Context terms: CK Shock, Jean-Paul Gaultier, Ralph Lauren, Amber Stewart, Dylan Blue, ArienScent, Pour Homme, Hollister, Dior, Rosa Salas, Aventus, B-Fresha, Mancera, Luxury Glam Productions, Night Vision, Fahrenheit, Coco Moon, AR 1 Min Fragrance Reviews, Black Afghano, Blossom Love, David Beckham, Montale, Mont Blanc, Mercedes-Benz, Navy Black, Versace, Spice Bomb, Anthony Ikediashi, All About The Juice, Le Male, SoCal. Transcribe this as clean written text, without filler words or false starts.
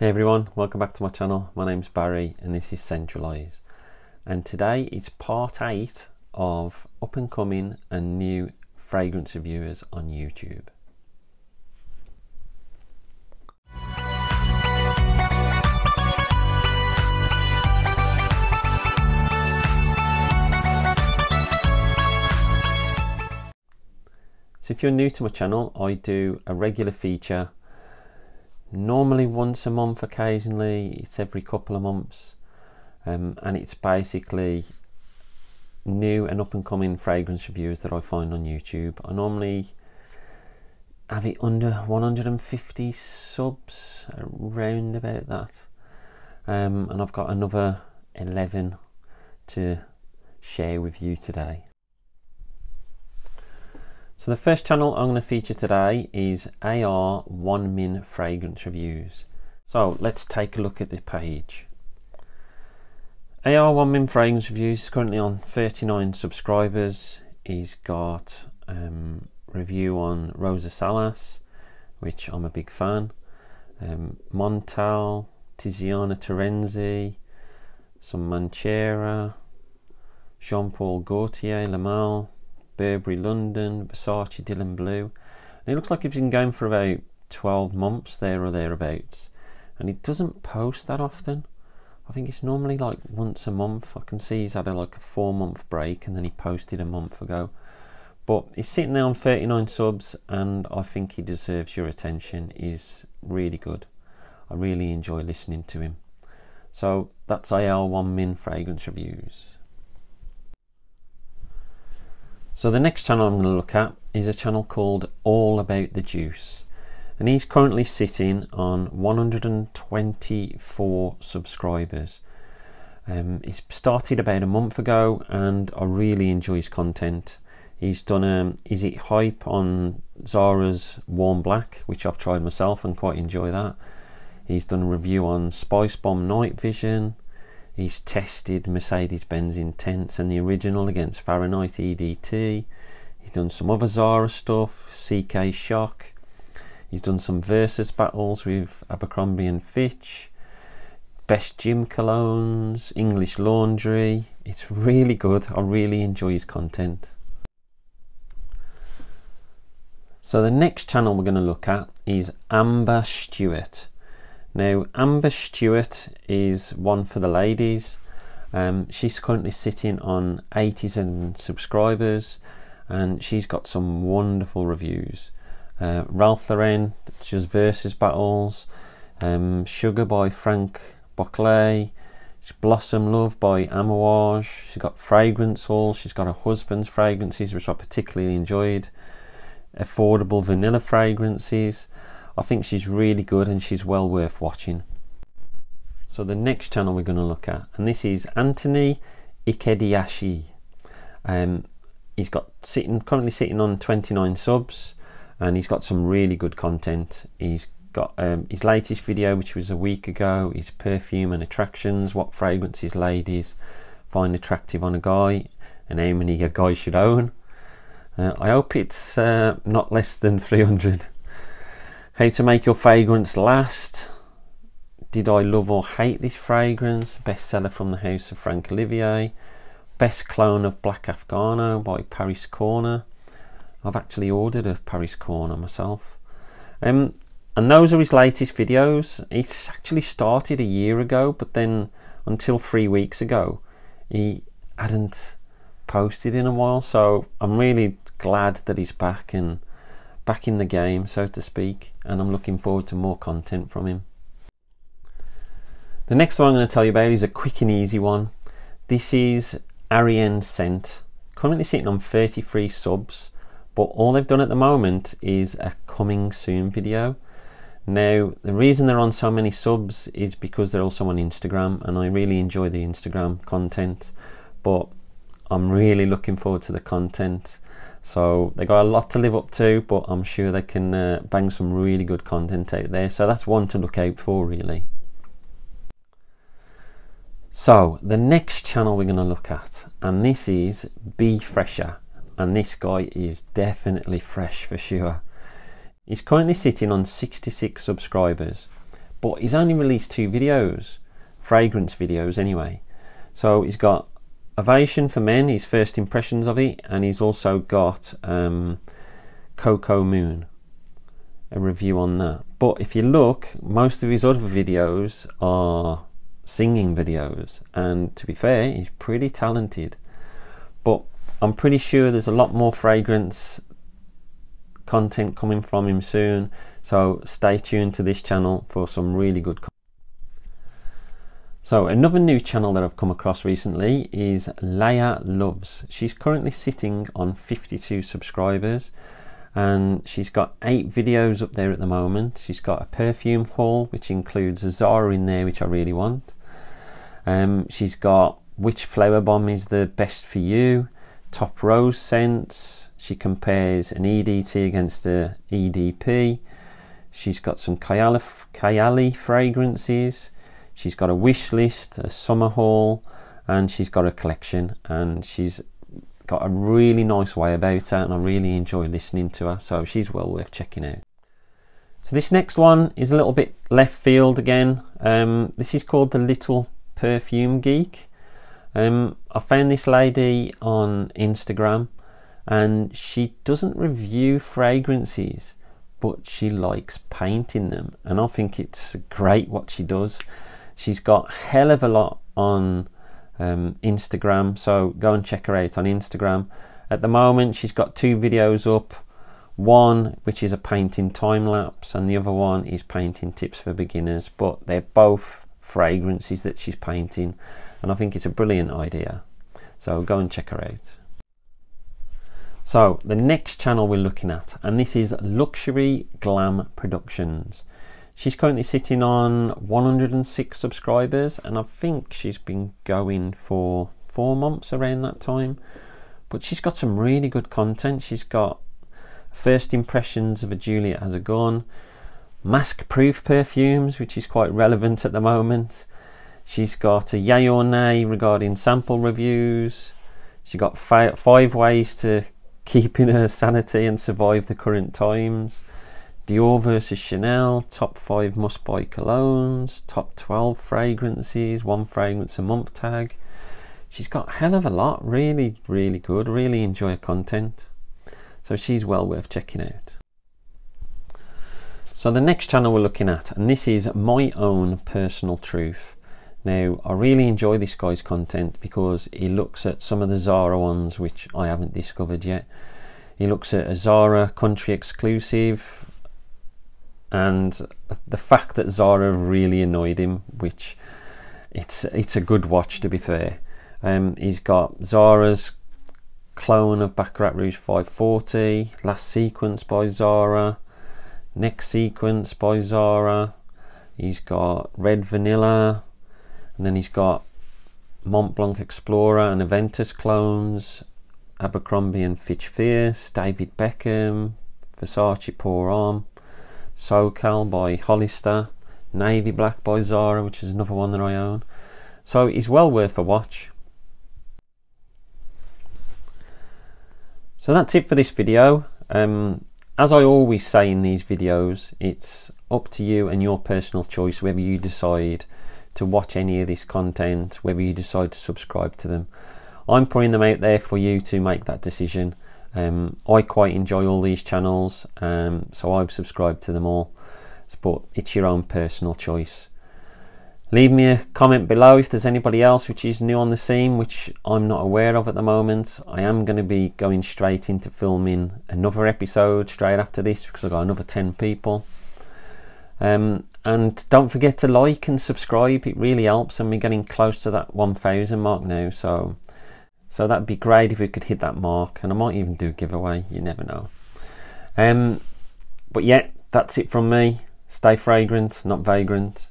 Hey everyone, welcome back to my channel. My name's Barry and this is Scentualise, and today is part 8 of up and coming and new fragrance reviewers on YouTube. So if you're new to my channel, I do a regular feature normally once a month, occasionally it's every couple of months, and it's basically new and up and coming fragrance reviews that I find on YouTube. I normally have it under 150 subs, around about that, and I've got another 11 to share with you today. So the first channel I'm going to feature today is AR 1 Min Fragrance Reviews. So let's take a look at the page. AR 1 Min Fragrance Reviews is currently on 39 subscribers. He's got review on Rosa Salas, which I'm a big fan, Montale, Tiziana Terenzi, some Mancera, Jean-Paul Gaultier, Le Male, Burberry London, Versace, Dylan Blue, and it looks like it's been going for about 12 months there or thereabouts, and it doesn't post that often. I think it's normally like once a month. I can see he's had like a 4-month break and then he posted a month ago, but he's sitting there on 39 subs and I think he deserves your attention. He's really good. I really enjoy listening to him. So that's AR 1 Min Fragrance Reviews. So the next channel I'm going to look at is a channel called All About The Juice, and he's currently sitting on 124 subscribers. He's started about a month ago and I really enjoy his content. He's done Is It Hype on Zara's Warm Black, which I've tried myself and quite enjoy that. He's done a review on Spice Bomb Night Vision. He's tested Mercedes-Benz Intense and the original against Fahrenheit EDT. He's done some other Zara stuff, CK Shock. He's done some Versus battles with Abercrombie and Fitch. Best gym colognes, English laundry. It's really good. I really enjoy his content. So the next channel we're going to look at is Amber Stewart. Now, Amber Stewart is one for the ladies. She's currently sitting on 87 subscribers and she's got some wonderful reviews. Ralph Lauren, just Versus battles, Sugar by Frank Boclet, Blossom Love by Amouage. She's got fragrance hauls, she's got her husband's fragrances, which I particularly enjoyed, affordable vanilla fragrances. I think she's really good and she's well worth watching. So the next channel we're going to look at, and this is Anthony Ikediashi. He's got currently sitting on 29 subs and he's got some really good content. He's got his latest video, which was a week ago, is perfume and attractions, what fragrances ladies find attractive on a guy and how many a guy should own. I hope it's not less than 300. How to make your fragrance last. Did I love or hate this fragrance? Bestseller from the house of Frank Olivier. Best clone of Black Afghano by Paris Corner. I've actually ordered a Paris Corner myself. And those are his latest videos. It's actually started a year ago, but then until 3 weeks ago, he hadn't posted in a while. So I'm really glad that he's back and back in the game, so to speak, and I'm looking forward to more content from him. The next one I'm going to tell you about is a quick and easy one. This is ArienScent, currently sitting on 33 subs, but all they've done at the moment is a coming soon video. Now, the reason they're on so many subs is because they're also on Instagram, and I really enjoy the Instagram content, but I'm really looking forward to the content. So they got a lot to live up to, but I'm sure they can bang some really good content out there. So that's one to look out for, really. So the next channel we're going to look at, and this is B-Fresha, and this guy is definitely fresh for sure. He's currently sitting on 66 subscribers, but he's only released two videos, fragrance videos anyway. So he's got Ovation for Men, his first impressions of it, and he's also got Coco Moon, a review on that. But if you look, most of his other videos are singing videos, and to be fair, he's pretty talented. But I'm pretty sure there's a lot more fragrance content coming from him soon, so stay tuned to this channel for some really good content. So another new channel that I've come across recently is Leia Loves. She's currently sitting on 52 subscribers, and she's got 8 videos up there at the moment. She's got a perfume haul, which includes a Zara in there, which I really want. She's got which flower bomb is the best for you, top rose scents. She compares an EDT against a EDP. She's got some Kayali fragrances. She's got a wish list, a summer haul, and she's got a collection, and she's got a really nice way about her, and I really enjoy listening to her, so she's well worth checking out. So this next one is a little bit left field again. This is called The Little Perfume Geek. I found this lady on Instagram, and she doesn't review fragrances, but she likes painting them, and I think it's great what she does. She's got a hell of a lot on Instagram, so go and check her out on Instagram. At the moment, she's got 2 videos up, one which is a painting time-lapse, and the other one is painting tips for beginners, but they're both fragrances that she's painting, and I think it's a brilliant idea, so go and check her out. So the next channel we're looking at, and this is Luxury Glam Productions. She's currently sitting on 106 subscribers, and I think she's been going for 4 months around that time, but she's got some really good content. She's got first impressions of a Juliet Has a Gun, mask proof perfumes, which is quite relevant at the moment. She's got a yay or nay regarding sample reviews. She got 5 ways to keeping her sanity and survive the current times, Dior versus Chanel, top 5 must buy colognes, top 12 fragrances, 1 fragrance a month tag. She's got a hell of a lot, really good, really enjoy her content, so she's well worth checking out. So the next channel we're looking at, and this is My Own Personal Truth. Now, I really enjoy this guy's content because he looks at some of the Zara ones which I haven't discovered yet. He looks at a Zara country exclusive, and the fact that Zara really annoyed him, which it's a good watch, to be fair. He's got Zara's clone of Baccarat Rouge 540, Last Sequence by Zara, Next Sequence by Zara. He's got Red Vanilla. And then he's got Mont Blanc Explorer and Aventus clones, Abercrombie and Fitch Fierce, David Beckham, Versace Pour Homme, SoCal by Hollister, Navy Black by Zara, which is another one that I own. So he's well worth a watch. So that's it for this video. As I always say in these videos, it's up to you and your personal choice whether you decide to watch any of this content, whether you decide to subscribe to them. I'm putting them out there for you to make that decision. I quite enjoy all these channels, so I've subscribed to them all, but it's your own personal choice. Leave me a comment below if there's anybody else which is new on the scene, which I'm not aware of at the moment. I am going to be going straight into filming another episode straight after this because I've got another 10 people. And don't forget to like and subscribe, it really helps, and we're getting close to that 1,000 mark now, so that'd be great if we could hit that mark, and I might even do a giveaway, you never know. But yeah, that's it from me. Stay fragrant, not vagrant.